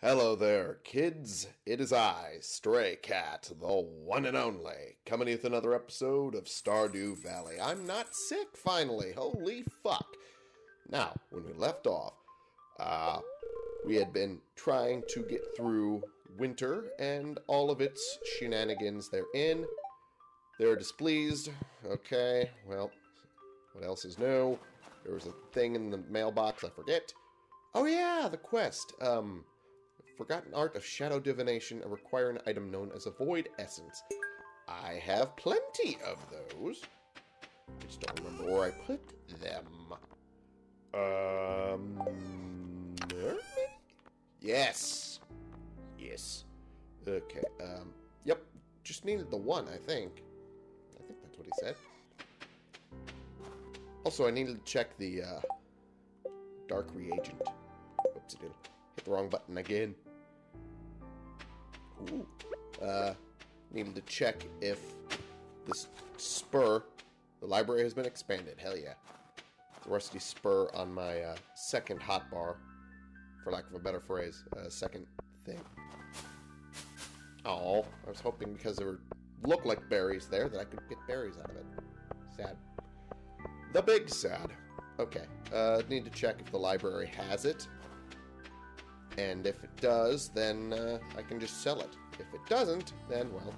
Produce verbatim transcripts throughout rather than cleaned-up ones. Hello there, kids. It is I, Stray Cat, the one and only, coming with another episode of Stardew Valley. I'm not sick, finally. Holy fuck. Now, when we left off, uh, we had been trying to get through winter and all of its shenanigans therein. They're displeased. Okay, well, what else is new? There was a thing in the mailbox, I forget. Oh yeah, the quest. Um... Forgotten Art of Shadow Divination and require an item known as a Void Essence. I have plenty of those. I just don't remember where I put them. Um... There? Yes. Yes. Okay, um... Yep, just needed the one, I think. I think that's what he said. Also, I needed to check the, uh... Dark Reagent. Oopsie-doodle. Hit the wrong button again. Ooh. Uh, needed to check if this spur, the library has been expanded. Hell yeah. The rusty spur on my uh, second hotbar, for lack of a better phrase, uh, second thing. Oh, I was hoping because there were, looked like berries there that I could get berries out of it. Sad. The big sad. Okay. Uh, need to check if the library has it. And if it does, then uh, I can just sell it. If it doesn't, then, well,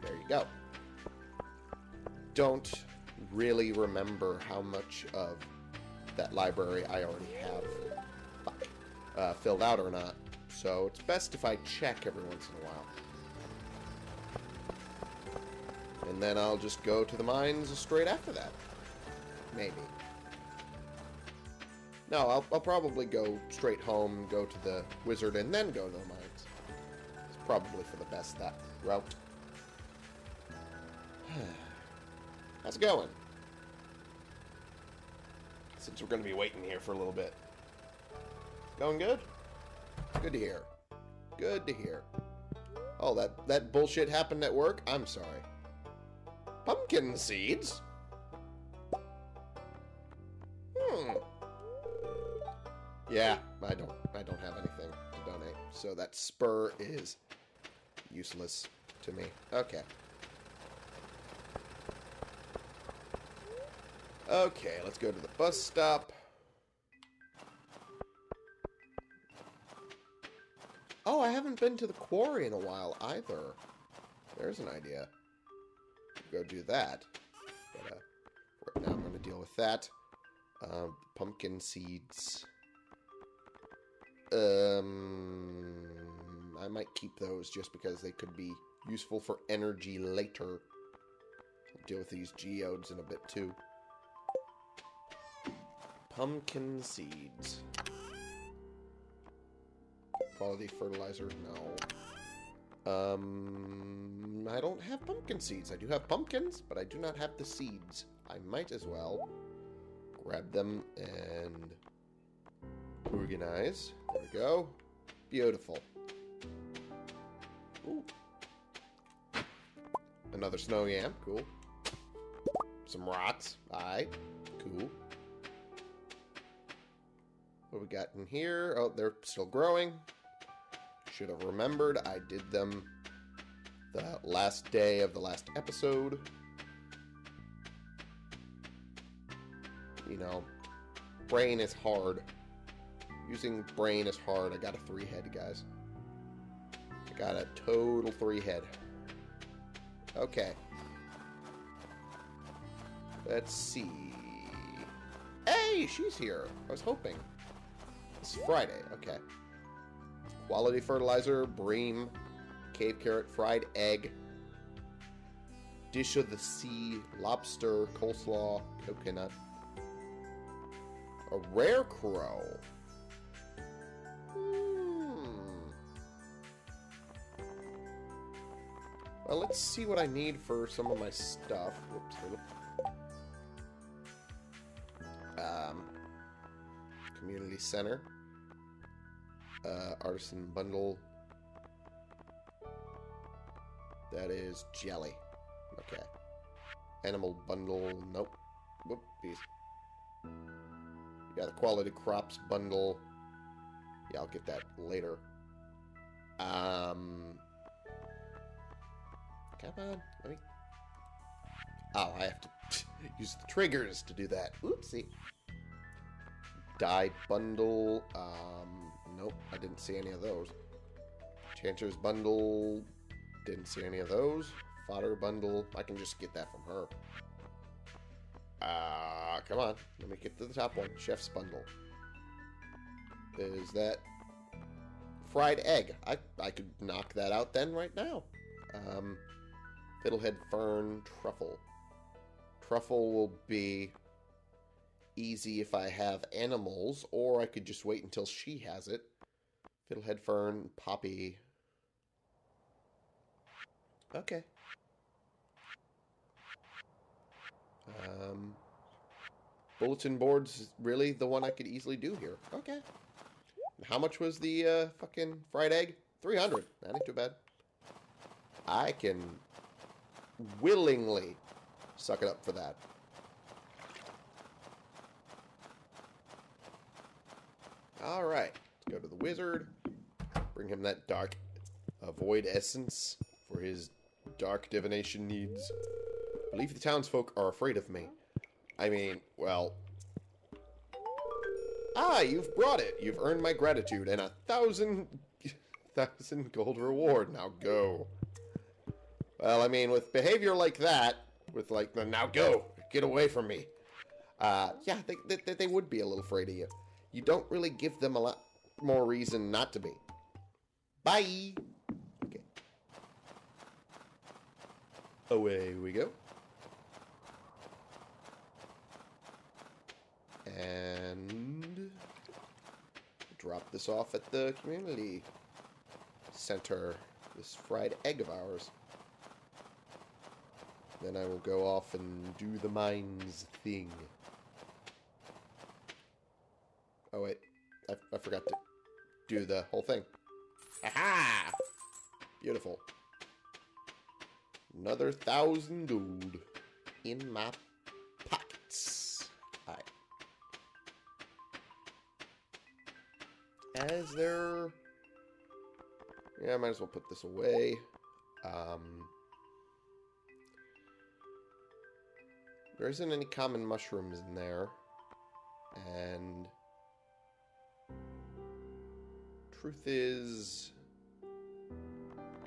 there you go. Don't really remember how much of that library I already have uh, filled out or not, so it's best if I check every once in a while. And then I'll just go to the mines straight after that. Maybe. No, I'll, I'll probably go straight home, go to the wizard, and then go to the mines. It's probably for the best, that route. How's it going? Since we're going to be waiting here for a little bit. Going good? Good to hear. Good to hear. Oh, that, that bullshit happened at work? I'm sorry. Pumpkin seeds? Yeah, I don't I don't have anything to donate. So that spur is useless to me. Okay. Okay, let's go to the bus stop. Oh, I haven't been to the quarry in a while either. There's an idea. Go do that. But uh, right now I'm going to deal with that. Uh, pumpkin seeds. Um, I might keep those just because they could be useful for energy later. I'll deal with these geodes in a bit too. Pumpkin seeds. Quality fertilizer? No. Um, I don't have pumpkin seeds. I do have pumpkins, but I do not have the seeds. I might as well grab them and... organize. There we go. Beautiful. Ooh. Another snow yam. Cool. Some rocks. Alright. Cool. What we got in here? Oh, they're still growing. Should have remembered. I did them the last day of the last episode. You know, brain is hard. Using brain is hard. I got a three head, guys. I got a total three head. Okay. Let's see. Hey, she's here. I was hoping. It's Friday. Okay. Quality fertilizer, bream, cave carrot, fried egg, dish of the sea, lobster, coleslaw, coconut, a rare crow. Well, let's see what I need for some of my stuff. Whoops. Um, community center. Uh, artisan bundle. That is jelly. Okay. Animal bundle. Nope. Whoop. These. You got the quality crops bundle. Yeah, I'll get that later. Um, come on, let me... Oh, I have to use the triggers to do that. Oopsie. Die bundle. Um, nope, I didn't see any of those. Chancer's bundle. Didn't see any of those. Fodder bundle. I can just get that from her. Uh, come on. Let me get to the top one. Chef's bundle. Is that fried egg? I, I could knock that out then right now. Um, Fiddlehead fern truffle. Truffle will be easy if I have animals, or I could just wait until she has it. Fiddlehead fern, poppy. Okay. Um, bulletin board's really the one I could easily do here. Okay. How much was the uh, fucking fried egg? three hundred. That ain't too bad. I can willingly suck it up for that. Alright. Let's go to the wizard. Bring him that dark void essence for his dark divination needs. I believe the townsfolk are afraid of me. I mean, well... Ah, you've brought it. You've earned my gratitude and a thousand, thousand gold reward. Now go. Well, I mean, with behavior like that, with like the now go, get away from me. Uh, yeah, they, they, they would be a little afraid of you. You don't really give them a lot more reason not to be. Bye. Okay. Away we go. And drop this off at the community center, this fried egg of ours. Then I will go off and do the mines thing. Oh wait, I, I forgot to do the whole thing. Aha! Beautiful. Another thousand gold in my pockets. Alright. As there... Yeah, I might as well put this away. Um, there isn't any common mushrooms in there. And... Truth is...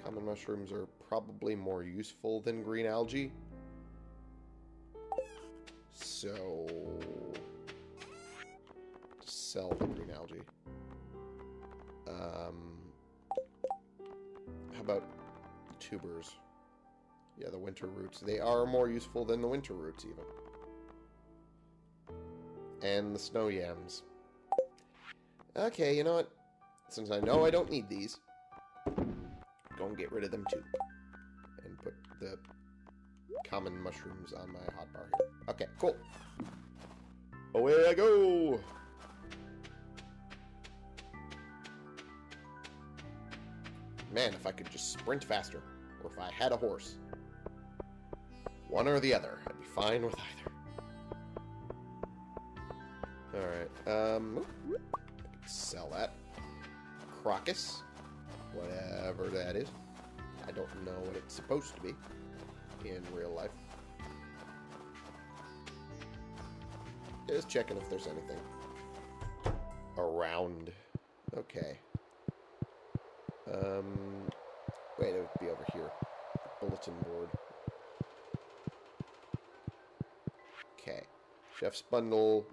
Common mushrooms are probably more useful than green algae. So... Sell the green algae. Um, how about tubers? Yeah, the winter roots. They are more useful than the winter roots, even. And the snow yams. Okay, you know what? Since I know I don't need these, go and get rid of them, too. And put the common mushrooms on my hotbar here. Okay, cool. Away I go! Man, if I could just sprint faster, or if I had a horse. One or the other, I'd be fine with either. Alright, um, sell that. Crocus, whatever that is. I don't know what it's supposed to be in real life. Just checking if there's anything around. Okay. Um, wait, it would be over here. Bulletin board. Okay. Chef's bundle.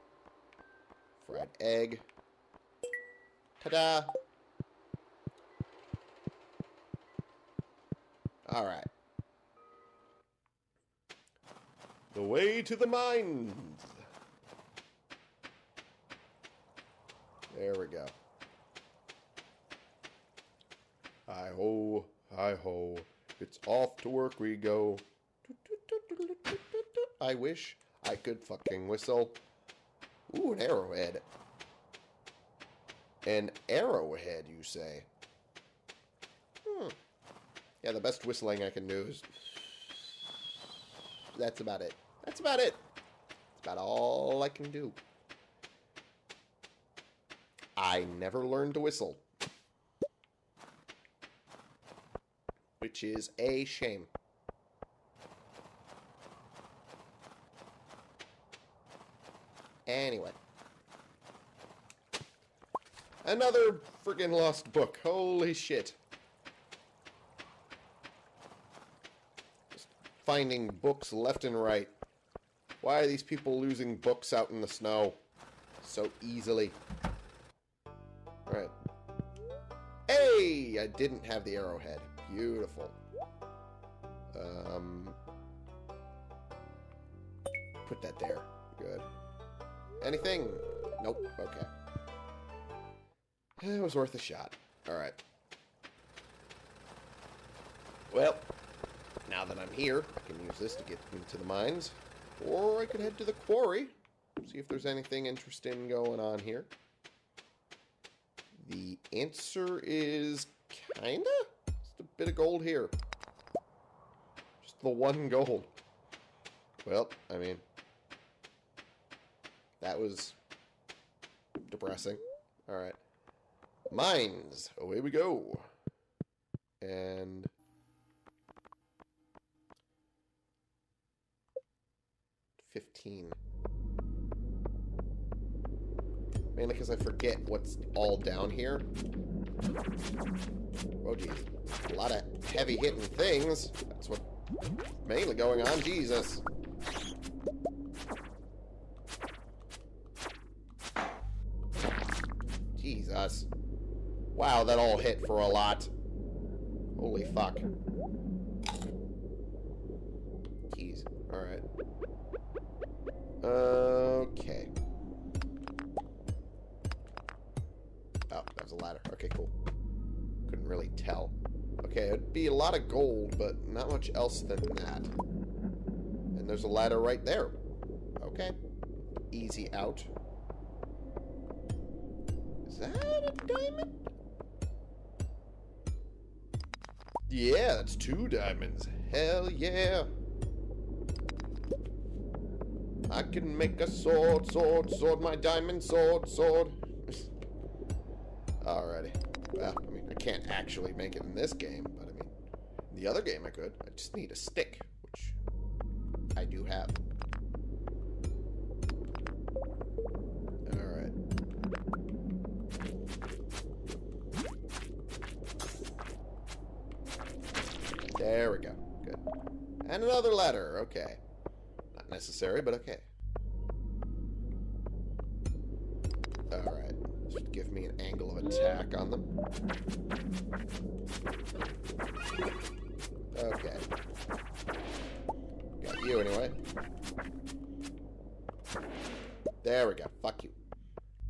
Fried egg. Ta-da! Alright. The way to the mines! There we go. Hi ho, hi ho, it's off to work we go. I wish I could fucking whistle. Ooh, an arrowhead. An arrowhead, you say? Hmm. Yeah, the best whistling I can do is... That's about it. That's about it. That's about all I can do. I never learned to whistle. Which is a shame. Anyway. Another friggin' lost book. Holy shit. Just finding books left and right. Why are these people losing books out in the snow so easily? Alright. Hey! I didn't have the arrowhead. Beautiful. Um, put that there. Good. Anything? Nope. Okay. It was worth a shot. Alright. Well, now that I'm here, I can use this to get into the mines. Or I could head to the quarry. See if there's anything interesting going on here. The answer is kinda? Just a bit of gold here. Just the one gold. Well, I mean, that was depressing. Alright. Mines! Away we go. And fifteen. Mainly because I forget what's all down here. Oh, geez. A lot of heavy-hitting things. That's what's mainly going on. Jesus. Jesus. Wow, that all hit for a lot. Holy fuck. Jeez. Alright. Okay. Oh, that was a ladder. Okay, cool. Couldn't really tell. Okay, it'd be a lot of gold, but not much else than that. And there's a ladder right there. Okay. Easy out. Is that a diamond? Yeah, that's two diamonds. Hell yeah. I can make a sword, sword, sword, my diamond sword, sword. Alrighty. Well, I mean, I can't actually make it in this game, but I mean, in the other game I could. I just need a stick, which I do have. Alright. There we go. Good. And another ladder. Okay. Not necessary, but okay. Alright. This would give me an angle of attack on them. Okay. Got you anyway. There we go. Fuck you.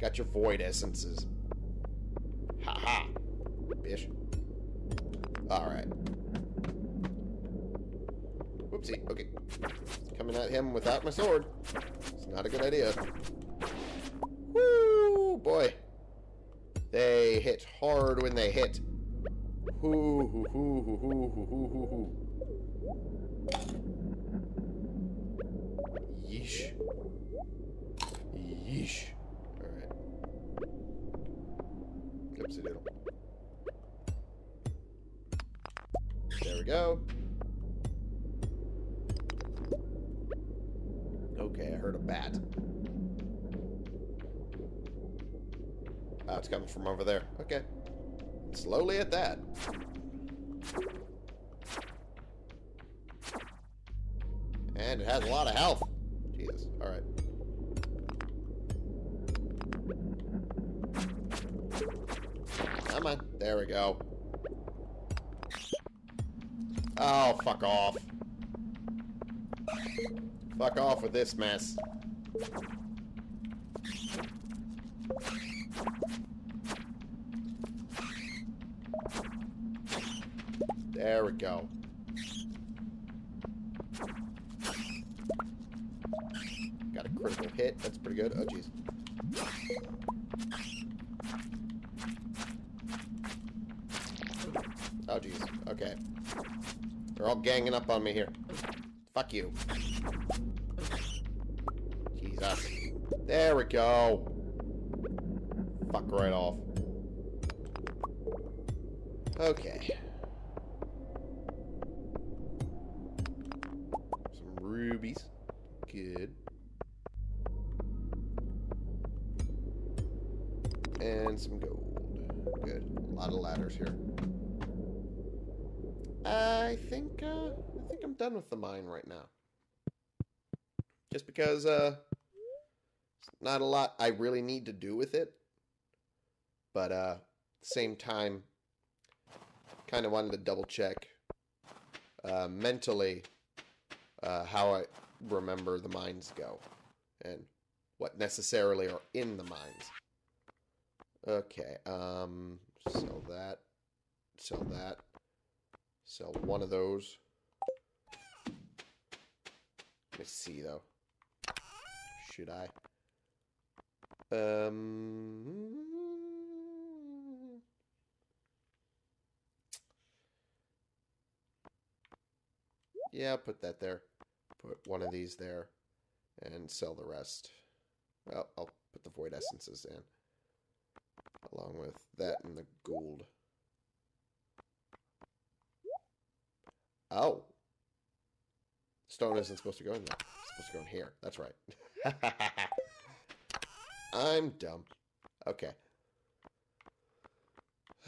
Got your void essences. Haha. Bitch. Alright. Oopsie. Okay. Coming at him without my sword. It's not a good idea. Woo! Boy. They hit hard when they hit. Hoo hoo hoo hoo hoo hoo hoo hoo hoo. Yeesh. Yeesh. Alright. Oopsie doodle. There we go. Okay, I heard a bat. Oh, it's coming from over there. Okay. Slowly at that. And it has a lot of health. Jesus. Alright. Come on. There we go. Oh, fuck off. Fuck off with this mess. There we go. Got a critical hit. That's pretty good. Oh, jeez. Oh, jeez. Okay. They're all ganging up on me here. Fuck you. There we go. fuck right off. Okay. Some rubies. Good. And some gold. Good. A lot of ladders here. I think, uh, I think I'm done with the mine right now. Just because, uh, it's not a lot I really need to do with it. But, uh, at the same time, kind of wanted to double check, uh, mentally, uh, how I remember the mines go. And what necessarily are in the mines. Okay, um, sell that, sell that, sell one of those. Let's see, though. Should I? Um, yeah, I'll put that there. Put one of these there, and sell the rest. Well, I'll put the void essences in. Along with that and the gold. Oh. Stone isn't supposed to go in there. It's supposed to go in here. That's right. I'm dumb. Okay.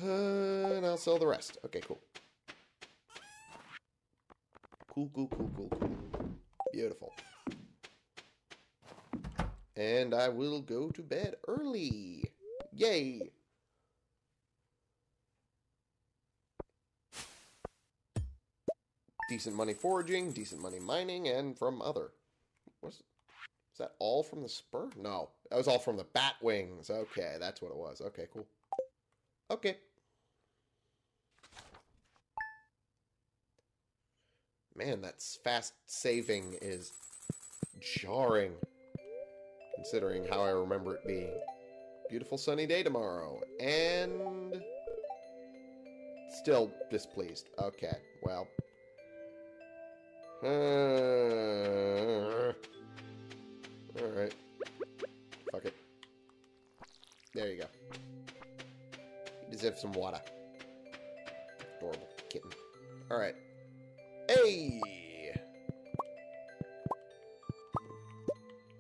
Uh, and I'll sell the rest. Okay, cool. Cool, cool, cool, cool, cool. Beautiful. And I will go to bed early. Yay! Decent money foraging, decent money mining, and from other. Was is that all from the spur? No, that was all from the bat wings. Okay, that's what it was. Okay, cool. Okay. Man, that fast saving is jarring, considering how I remember it being. Beautiful sunny day tomorrow, and still displeased. Okay, well, uh, all right, fuck it. There you go. You deserve some water. Adorable kitten. All right. Hey,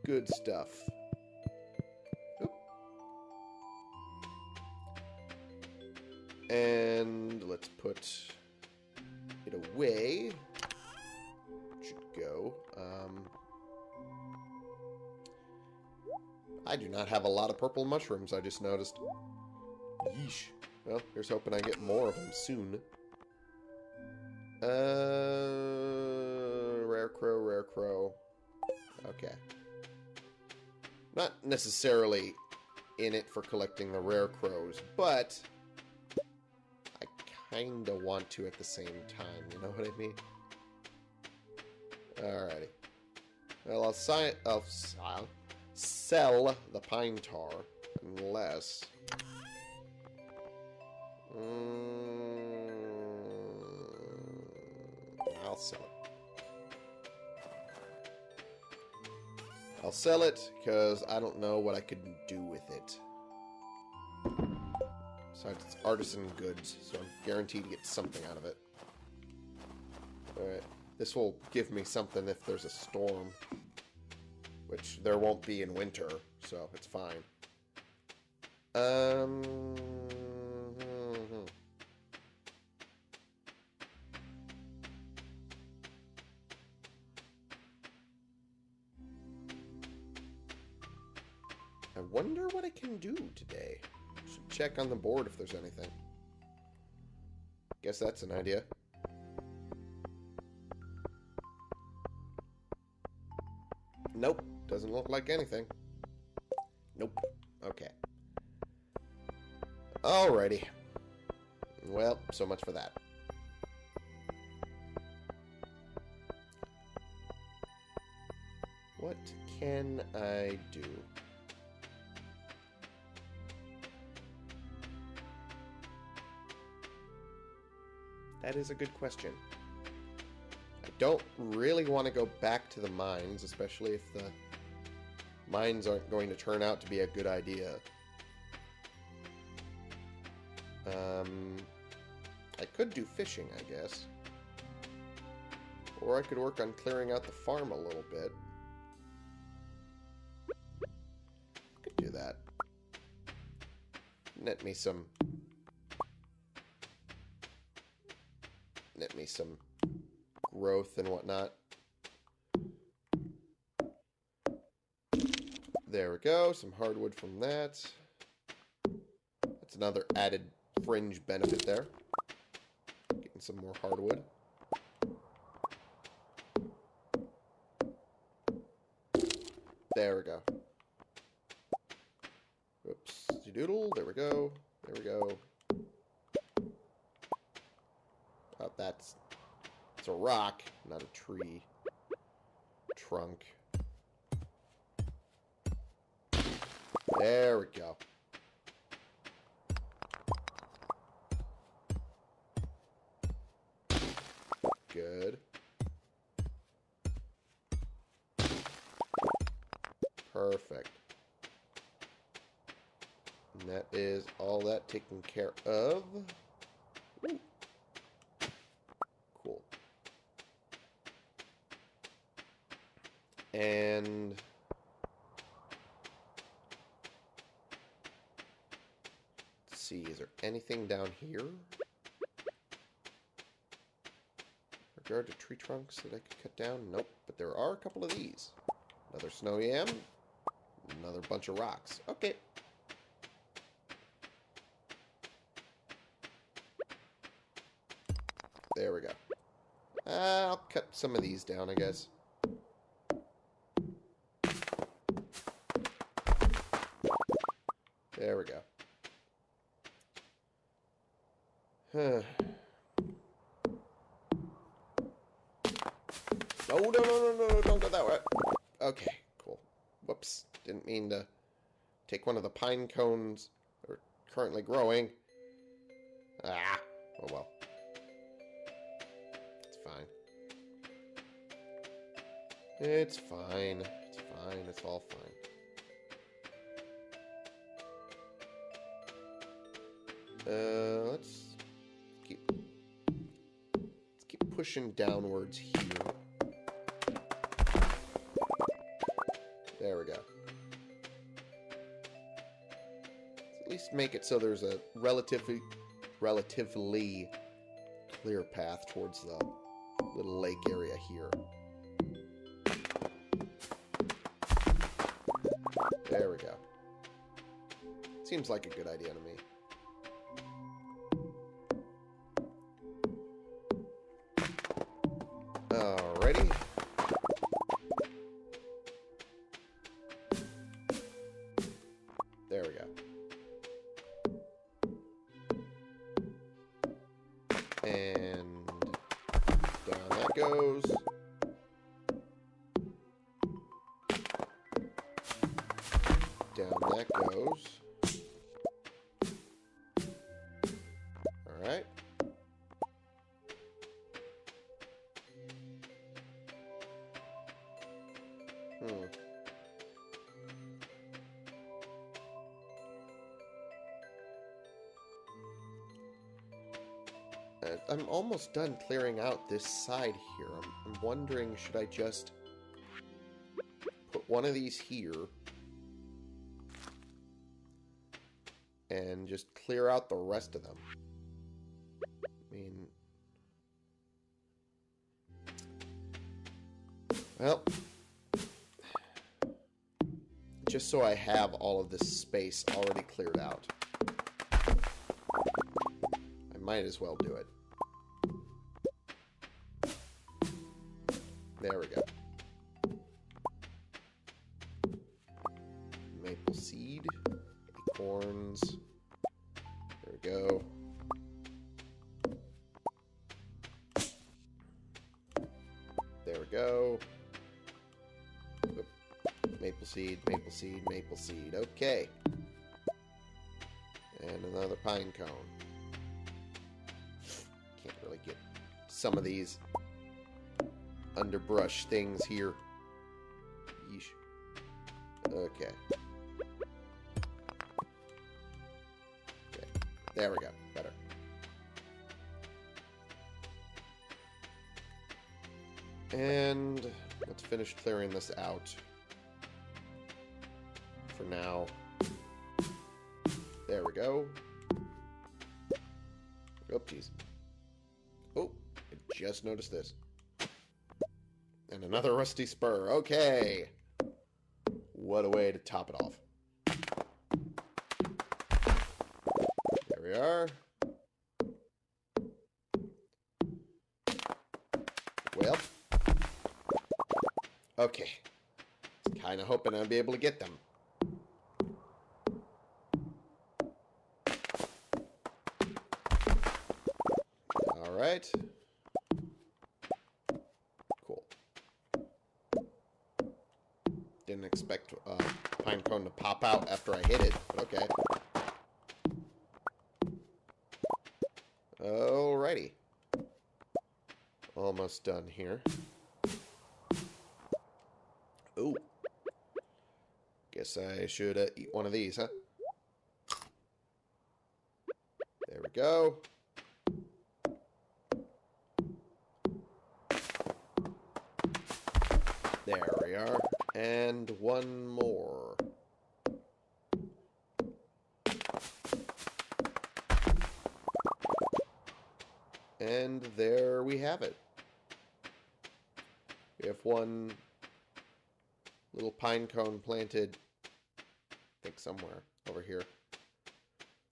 good stuff. And let's put it away. It should go. Um, I do not have a lot of purple mushrooms, I just noticed. Yeesh. Well, here's hoping I get more of them soon. Uh, rare crow, rare crow. Okay. Not necessarily in it for collecting the rare crows, but... kinda want to at the same time, you know what I mean? Alrighty. Well, I'll, si I'll, I'll sell the pine tar, unless... Mm, I'll sell it. I'll sell it, because I don't know what I could do with it. Besides, it's artisan goods, so I'm guaranteed to get something out of it. Alright, this will give me something if there's a storm. Which there won't be in winter, so it's fine. Um... I wonder what I can do today. Check on the board if there's anything. Guess that's an idea. Nope. Doesn't look like anything. Nope. Okay. Alrighty. Well, so much for that. What can I do? That is a good question. I don't really want to go back to the mines, especially if the mines aren't going to turn out to be a good idea. Um, I could do fishing, I guess. Or I could work on clearing out the farm a little bit. Could do that. Net me some... Net me some growth and whatnot. There we go. Some hardwood from that. That's another added fringe benefit there. Getting some more hardwood. There we go. Oops. Doodle. There we go. There we go. Oh, that's... It's a rock, not a tree. Trunk. There we go. Good. Perfect. And that is all that taken care of. Ooh. Cool. And... see, is there anything down here? Regard to tree trunks that I could cut down? Nope, but there are a couple of these. Another snow yam, another bunch of rocks. Okay. There we go. Uh, I'll cut some of these down, I guess. There we go. Huh. Oh, no, no, no, no, no, don't go that way. Okay, cool. Whoops. Didn't mean to take one of the pine cones that are currently growing. Ah, oh well. It's fine. It's fine. It's fine. It's all fine. Uh, let's... Keep, let's keep pushing downwards here. There we go. Let's at least make it so there's a relatively, relatively clear path towards the little lake area here. There we go. Seems like a good idea to me. Alrighty. There we go. And down that goes. Down that goes. I'm almost done clearing out this side here. I'm, I'm wondering, should I just put one of these here and just clear out the rest of them? I mean... Well... Just so I have all of this space already cleared out. I might as well do it. There we go. Maple seed, acorns. There we go. There we go. Maple seed, maple seed, maple seed. Okay. And another pine cone. Can't really get some of these underbrush things here. Yeesh. Okay. Okay. There we go. Better. And let's finish clearing this out for now. There we go. Oh, geez. Oh, I just noticed this. And another rusty spur. Okay. What a way to top it off. There we are. Well. Okay. Kind of hoping I'll be able to get them. All right. Didn't expect a uh, pine cone to pop out after I hit it, but okay. Alrighty. Almost done here. Ooh. Guess I should uh, eat one of these, huh? There we go. There we are. And one more. And there we have it. We have one little pine cone planted, I think somewhere over here.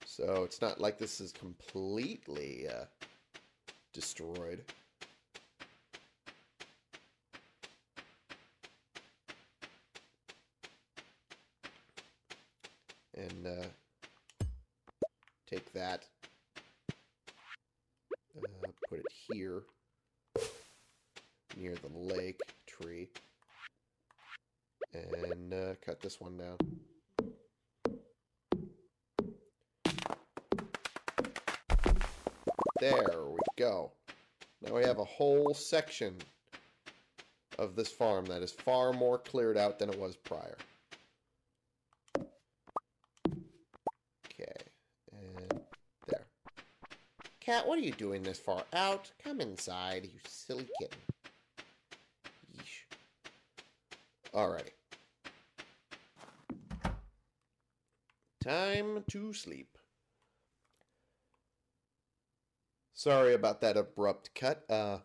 So it's not like this is completely uh, destroyed. And uh, take that, uh, put it here, near the lake tree, and uh, cut this one down. There we go. Now we have a whole section of this farm that is far more cleared out than it was prior. Cat, what are you doing this far out? Come inside, you silly kitten. Yeesh. Alrighty. Time to sleep. Sorry about that abrupt cut. Uh,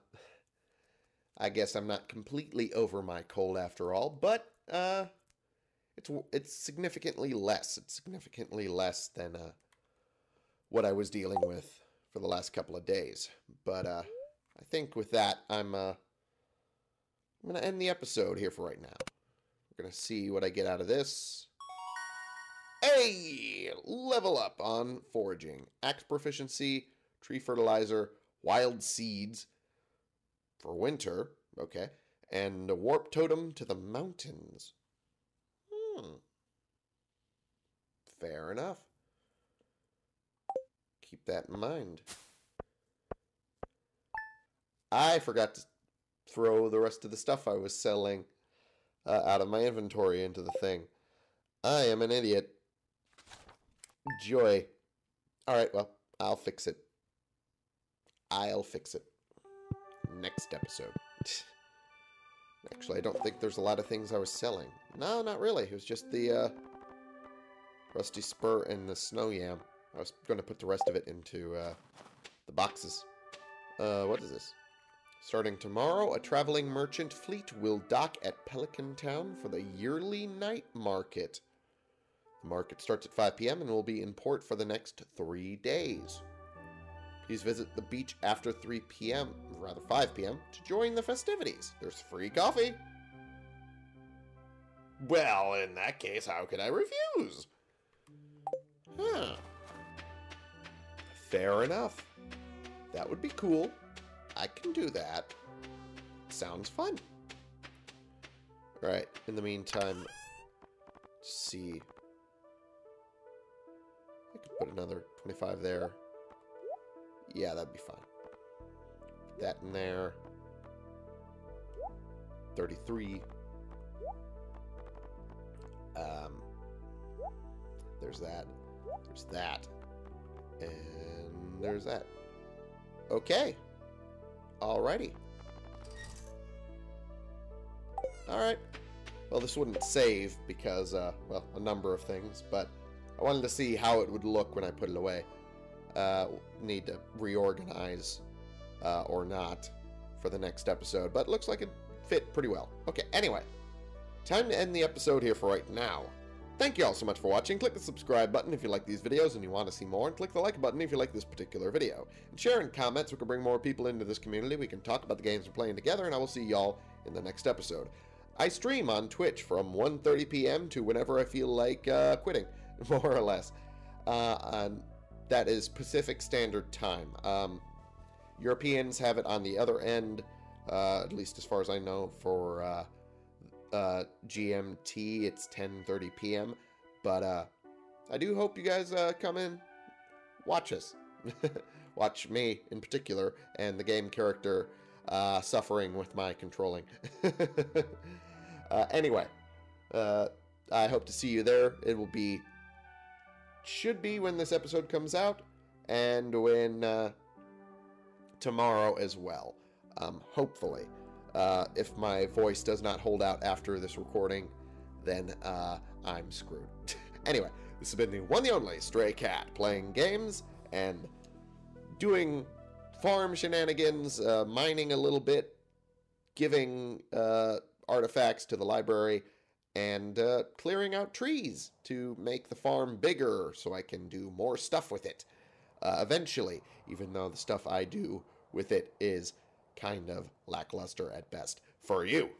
I guess I'm not completely over my cold after all, but uh, it's it's significantly less. It's significantly less than uh, what I was dealing with for the last couple of days. But uh, I think with that, I'm uh, I'm gonna end the episode here for right now. We're gonna see what I get out of this. Hey, level up on foraging, axe proficiency, tree fertilizer, wild seeds for winter. Okay, and a warp totem to the mountains. Hmm. Fair enough. Keep that in mind. I forgot to throw the rest of the stuff I was selling uh, out of my inventory into the thing. I am an idiot. Joy. Alright, well, I'll fix it. I'll fix it. Next episode. Actually, I don't think there's a lot of things I was selling. No, not really. It was just the uh, rusty spur and the snow yam. I was going to put the rest of it into uh, the boxes. Uh, what is this? Starting tomorrow, a traveling merchant fleet will dock at Pelican Town for the yearly night market. The market starts at five p m and will be in port for the next three days. Please visit the beach after three p m, rather five p m, to join the festivities. There's free coffee. Well, in that case, how could I refuse? Huh. Fair enough. That would be cool. I can do that. Sounds fun. Alright, in the meantime, let's see. I could put another twenty-five there. Yeah, that'd be fine. Put that in there. thirty-three. Um, there's that. There's that. And there's that. Okay. Alrighty. Alright. Well, this wouldn't save because, uh, well, a number of things, but I wanted to see how it would look when I put it away. Uh, need to reorganize uh, or not for the next episode, but it looks like it fit pretty well. Okay, anyway, time to end the episode here for right now. Thank you all so much for watching. Click the subscribe button if you like these videos and you want to see more, and click the like button if you like this particular video. And share in comments so we can bring more people into this community. We can talk about the games we're playing together, and I will see y'all in the next episode. I stream on Twitch from one thirty p m to whenever I feel like uh, quitting, more or less. Uh, and that is Pacific Standard Time. Um, Europeans have it on the other end, uh, at least as far as I know, for uh, uh, G M T. It's ten thirty p m But uh, I do hope you guys uh, come in, watch us. Watch me in particular and the game character uh, suffering with my controlling. uh, anyway, uh, I hope to see you there. It will be... should be when this episode comes out, and when uh, tomorrow as well, um, hopefully. Uh, if my voice does not hold out after this recording, then uh, I'm screwed. Anyway, this has been the one and only Stray Cat, playing games and doing farm shenanigans, uh, mining a little bit, giving uh, artifacts to the library, and uh, clearing out trees to make the farm bigger so I can do more stuff with it uh, eventually, even though the stuff I do with it is kind of lackluster at best for you.